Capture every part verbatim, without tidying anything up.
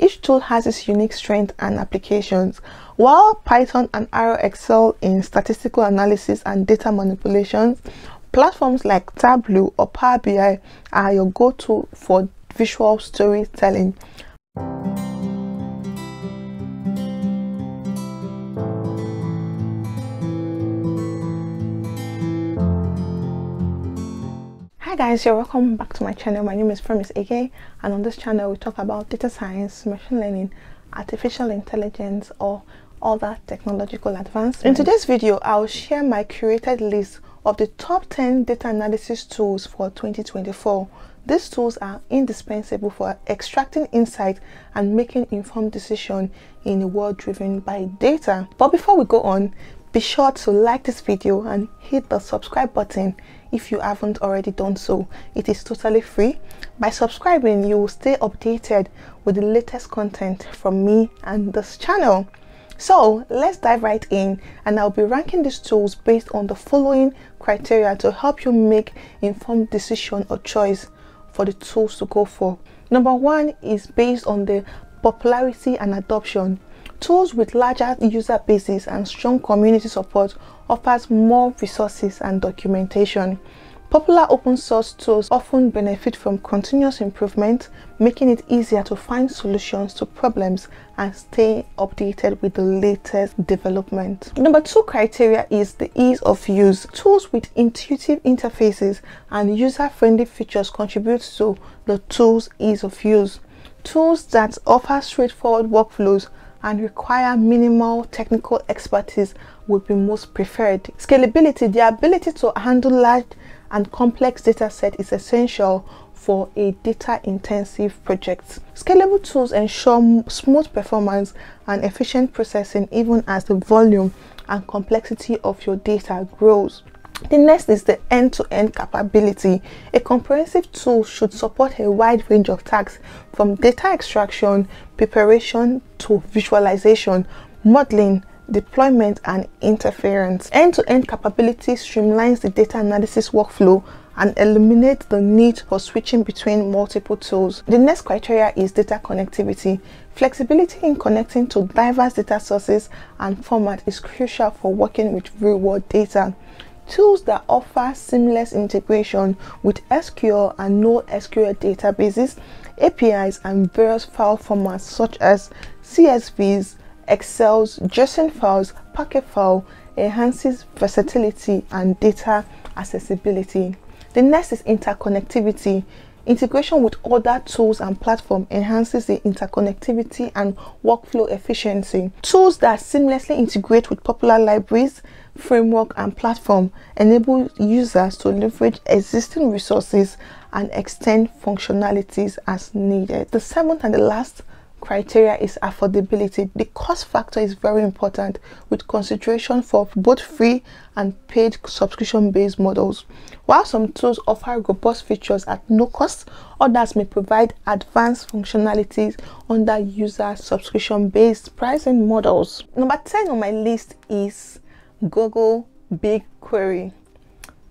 Each tool has its unique strengths and applications. While Python and R excel in statistical analysis and data manipulations, platforms like Tableau or Power B I are your go-to for visual storytelling. Hi guys, you're welcome back to my channel. My name is Promise Ekeh, and on this channel we talk about data science, machine learning, artificial intelligence, or other technological advancements. In today's video, I'll share my curated list of the top ten data analysis tools for twenty twenty-four. These tools are indispensable for extracting insight and making informed decisions in a world driven by data. But before we go on, be sure to like this video and hit the subscribe button if you haven't already done so. It is totally free. By subscribing, you will stay updated with the latest content from me and this channel. So let's dive right in, and I'll be ranking these tools based on the following criteria to help you make informed decision or choice for the tools to go for. Number one is based on the popularity and adoption. Tools with larger user bases and strong community support offers more resources and documentation. Popular open source tools often benefit from continuous improvement, making it easier to find solutions to problems and stay updated with the latest development. Number two criteria is the ease of use. Tools with intuitive interfaces and user-friendly features contribute to the tool's ease of use. Tools that offer straightforward workflows and require minimal technical expertise would be most preferred. Scalability. The ability to handle large and complex data set is essential for a data-intensive project. Scalable tools ensure smooth performance and efficient processing even as the volume and complexity of your data grows. The next is the end-to-end capability. A comprehensive tool should support a wide range of tasks, from data extraction, preparation to visualization, modeling, deployment, and interference. End-to-end capability streamlines the data analysis workflow and eliminates the need for switching between multiple tools. The next criteria is data connectivity. Flexibility in connecting to diverse data sources and formats is crucial for working with real-world data. Tools that offer seamless integration with S Q L and no S Q L databases, A P Is, and various file formats such as C S Vs, Excels, JSON files, packet file, enhances versatility and data accessibility. The next is interconnectivity. Integration with other tools and platforms enhances the interconnectivity and workflow efficiency. Tools that seamlessly integrate with popular libraries, framework, and platform enable users to leverage existing resources and extend functionalities as needed. The seventh and the last criteria is affordability. The cost factor is very important, with consideration for both free and paid subscription-based models. While some tools offer robust features at no cost, others may provide advanced functionalities under user subscription-based pricing models. Number ten on my list is Google BigQuery.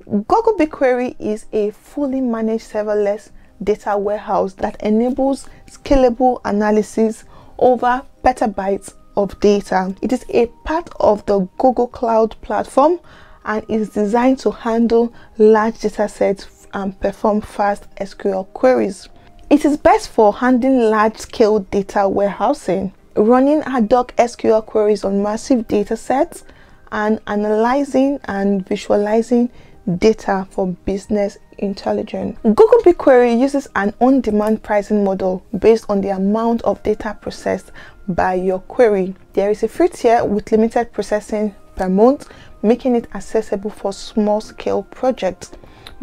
Google BigQuery is a fully managed serverless data warehouse that enables scalable analysis over petabytes of data. It is a part of the Google Cloud platform and is designed to handle large data sets and perform fast S Q L queries. It is best for handling large-scale data warehousing, running ad hoc S Q L queries on massive data sets, and analyzing and visualizing data for business intelligence. Google BigQuery uses an on-demand pricing model based on the amount of data processed by your query. There is a free tier with limited processing per month, making it accessible for small-scale projects.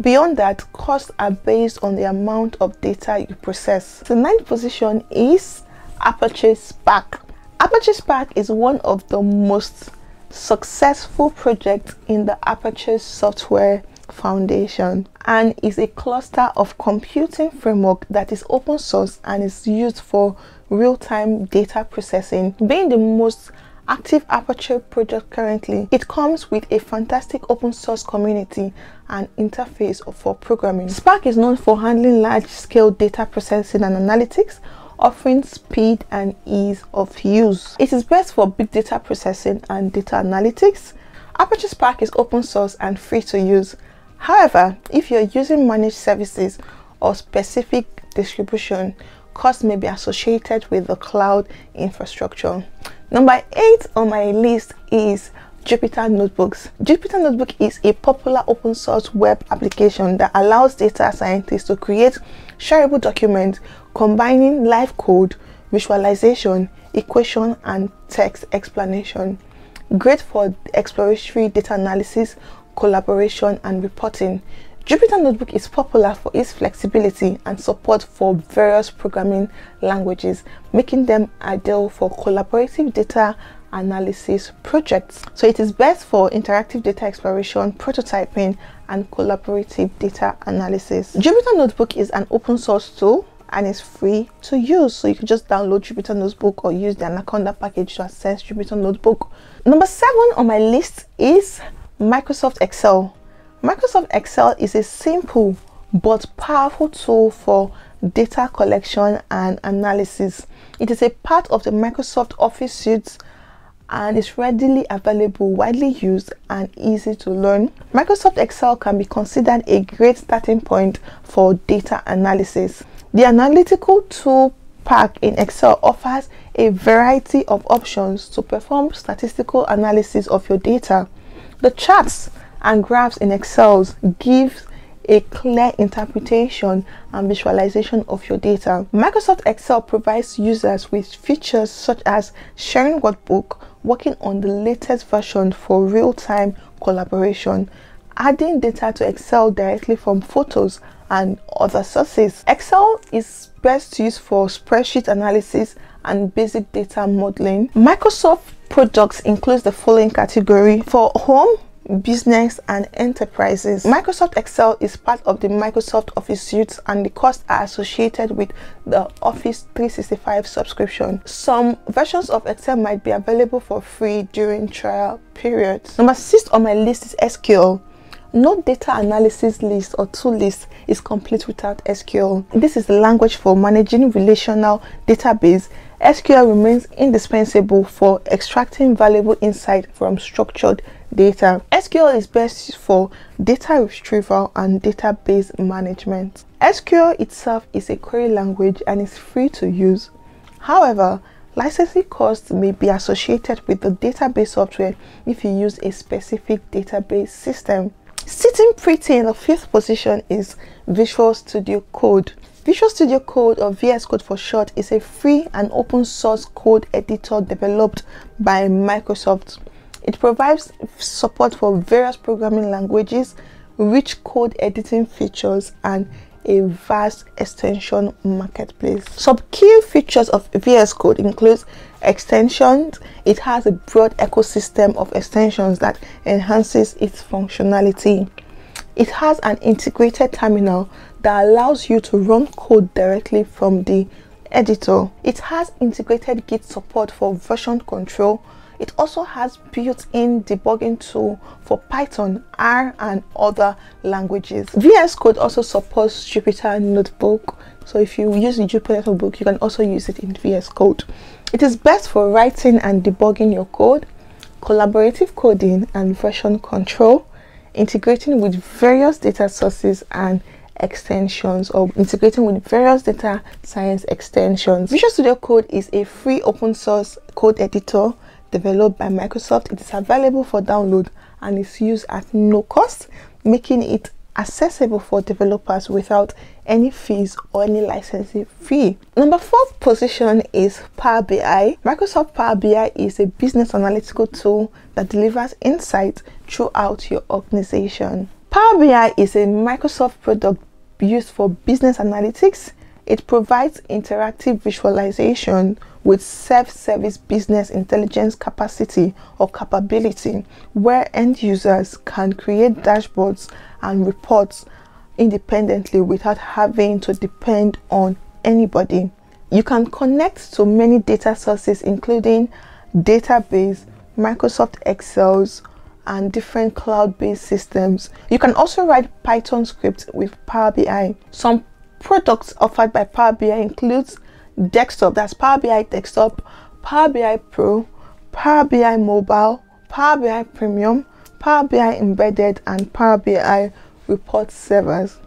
Beyond that, costs are based on the amount of data you process. The ninth position is Apache Spark. Apache Spark is one of the most successful project in the Apache Software Foundation and is a cluster of computing framework that is open source and is used for real-time data processing. Being the most active Apache project currently, it comes with a fantastic open source community and interface for programming. Spark is known for handling large-scale data processing and analytics, offering speed and ease of use. It is best for big data processing and data analytics. Apache Spark is open source and free to use. However, if you're using managed services or specific distribution, costs may be associated with the cloud infrastructure. Number eight on my list is Jupyter Notebooks. Jupyter Notebook is a popular open source web application that allows data scientists to create shareable documents combining live code, visualization, equation, and text explanation. Great for exploratory data analysis, collaboration, and reporting. Jupyter Notebook is popular for its flexibility and support for various programming languages, making them ideal for collaborative data analysis projects. So it is best for interactive data exploration, prototyping, and collaborative data analysis. Jupyter Notebook is an open source tool and is free to use. So you can just download Jupyter Notebook or use the Anaconda package to access Jupyter Notebook. Number seven on my list is Microsoft Excel. Microsoft Excel is a simple but powerful tool for data collection and analysis. It is a part of the Microsoft Office Suite and is readily available, widely used, and easy to learn. Microsoft Excel can be considered a great starting point for data analysis. The analytical tool pack in Excel offers a variety of options to perform statistical analysis of your data. The charts and graphs in Excel gives a clear interpretation and visualization of your data. Microsoft Excel provides users with features such as sharing workbook, working on the latest version for real-time collaboration, adding data to Excel directly from photos and other sources. Excel is best used for spreadsheet analysis and basic data modeling. Microsoft products includes the following category: for home, business, and enterprises. Microsoft Excel is part of the Microsoft Office Suite, and the costs are associated with the Office three sixty-five subscription. Some versions of Excel might be available for free during trial periods. Number six on my list is S Q L. No data analysis list or tool list is complete without S Q L. This is the language for managing relational database. S Q L remains indispensable for extracting valuable insight from structured data. S Q L is best used for data retrieval and database management. S Q L itself is a query language and is free to use. However, licensing costs may be associated with the database software if you use a specific database system. Sitting pretty in the fifth position is Visual Studio Code. Visual Studio Code, or V S Code for short, is a free and open source code editor developed by Microsoft. It provides support for various programming languages, rich code editing features, and a vast extension marketplace. Some key features of V S Code includes extensions. It has a broad ecosystem of extensions that enhances its functionality. It has an integrated terminal that allows you to run code directly from the editor. It has integrated Git support for version control. It also has built-in debugging tool for Python, R, and other languages. V S Code also supports Jupyter Notebook, so if you use the Jupyter Notebook, you can also use it in V S Code. It is best for writing and debugging your code, collaborative coding and version control, integrating with various data sources and extensions, or integrating with various data science extensions. Visual Studio Code is a free open source code editor developed by Microsoft. It is available for download and is used at no cost, making it accessible for developers without any fees or any licensing fee. Number fourth position is Power B I. Microsoft Power B I is a business analytical tool that delivers insight throughout your organization. Power B I is a Microsoft product used for business analytics. It provides interactive visualization with self-service business intelligence capacity or capability, where end users can create dashboards and reports independently without having to depend on anybody. You can connect to many data sources, including database, Microsoft Excel's, and different cloud-based systems. You can also write Python scripts with Power B I. Some products offered by Power B I includes desktop, that's Power B I desktop, Power B I Pro, Power B I Mobile, Power B I Premium, Power B I Embedded, and Power B I Report Servers.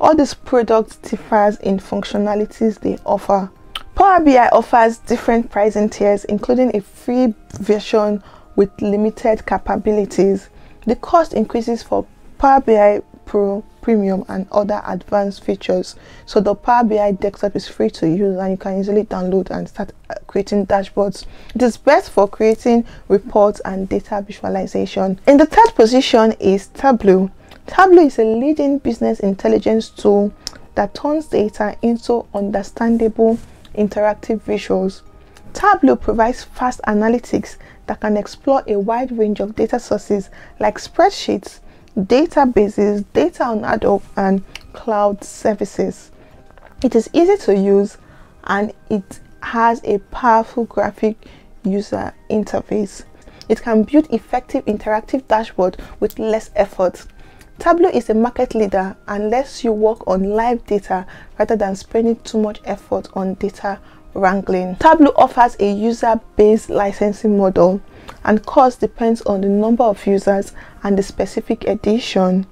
All these products differ in functionalities they offer. Power B I offers different pricing tiers, including a free version with limited capabilities. The cost increases for Power B I Pro, Premium, and other advanced features. So the Power B I desktop is free to use, and you can easily download and start creating dashboards. It is best for creating reports and data visualization. In the third position is Tableau. Tableau is a leading business intelligence tool that turns data into understandable, interactive visuals. Tableau provides fast analytics that can explore a wide range of data sources like spreadsheets, databases, data on Hadoop, and cloud services. It is easy to use, and it has a powerful graphic user interface. It can build effective interactive dashboards with less effort. Tableau is a market leader and lets you work on live data rather than spending too much effort on data wrangling. Tableau offers a user-based licensing model, and cost depends on the number of users and the specific edition.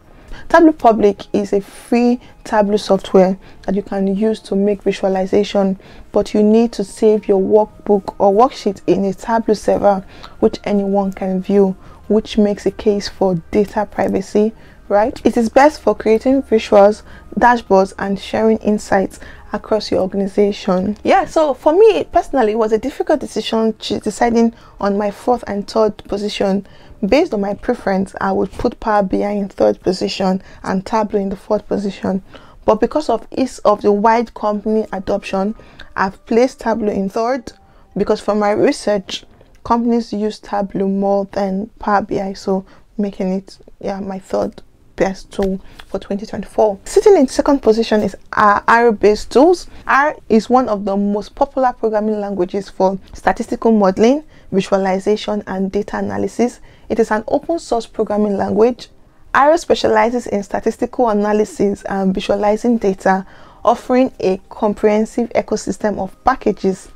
Tableau Public is a free Tableau software that you can use to make visualization, but you need to save your workbook or worksheet in a Tableau server, which anyone can view, which makes a case for data privacy, right? It is best for creating visuals, dashboards, and sharing insights across your organization. Yeah, so for me personally, it was a difficult decision deciding on my fourth and third position. Based on my preference, I would put Power B I in third position and Tableau in the fourth position. But because of ease of the wide company adoption, I've placed Tableau in third, because from my research, companies use Tableau more than Power B I, so making it yeah my third best tool for twenty twenty-four. Sitting in second position is our R-based tools. R is one of the most popular programming languages for statistical modeling, visualization, and data analysis. It is an open source programming language. R specializes in statistical analysis and visualizing data, offering a comprehensive ecosystem of packages.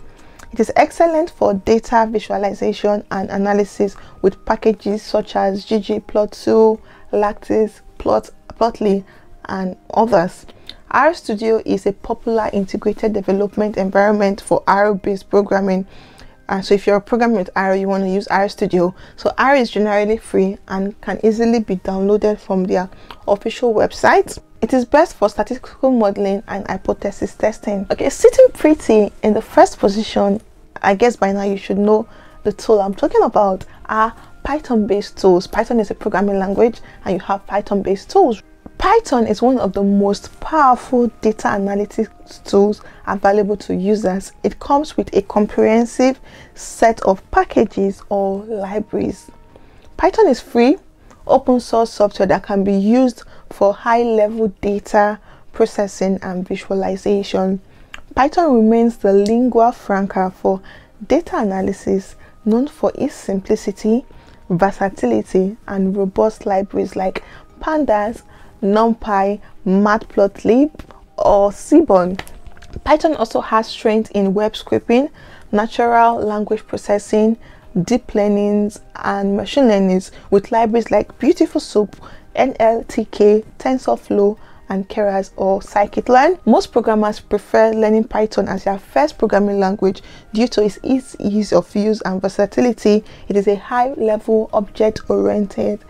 It is excellent for data visualization and analysis with packages such as ggplot two, Lactis, Plot, Plotly, and others. RStudio is a popular integrated development environment for R-based programming. Uh, so if you're programming with R, you want to use RStudio. So R is generally free and can easily be downloaded from their official website. It is best for statistical modeling and hypothesis testing. Okay, sitting pretty in the first position, I guess by now you should know the tool I'm talking about, are Python-based tools. Python is a programming language, and you have Python-based tools. Python is one of the most powerful data analytics tools available to users. It comes with a comprehensive set of packages or libraries. Python is free, open source software that can be used for high-level data processing and visualization. Python remains the lingua franca for data analysis, known for its simplicity, versatility, and robust libraries like Pandas, NumPy, Matplotlib, or Seaborn. Python also has strength in web scraping, natural language processing, deep learnings, and machine learnings, with libraries like Beautiful Soup, N L T K, TensorFlow, and Keras or scikit-learn. Most programmers prefer learning Python as their first programming language due to its ease, ease of use and versatility. It is a high-level, object-oriented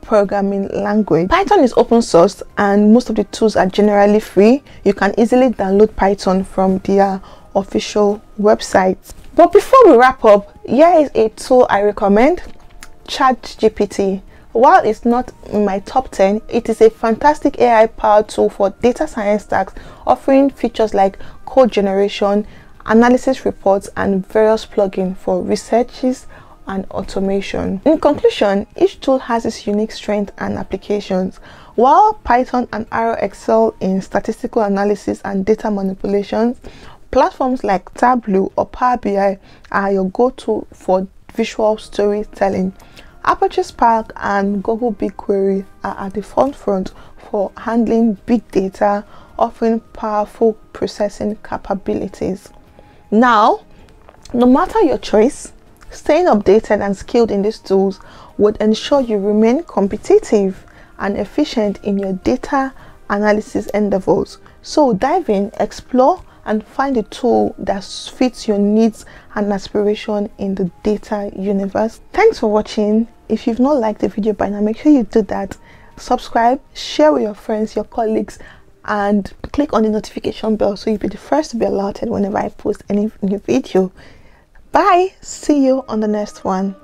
programming language. Python is open source, and most of the tools are generally free. You can easily download Python from their official websites. But before we wrap up, here is a tool I recommend, ChatGPT. While it's not in my top ten, it is a fantastic A I powered tool for data science tasks, offering features like code generation, analysis reports, and various plugins for researches and automation. In conclusion, each tool has its unique strengths and applications. While Python and R excel in statistical analysis and data manipulation, platforms like Tableau or Power B I are your go-to for visual storytelling. Apache Spark and Google BigQuery are at the forefront for handling big data, offering powerful processing capabilities. Now, no matter your choice, staying updated and skilled in these tools would ensure you remain competitive and efficient in your data analysis endeavors. So dive in, explore, and find a tool that fits your needs and aspiration in the data universe. Thanks for watching. If you've not liked the video by now, make sure you do that. Subscribe, share with your friends, your colleagues, and click on the notification bell so you'll be the first to be alerted whenever I post any new video. Bye, see you on the next one.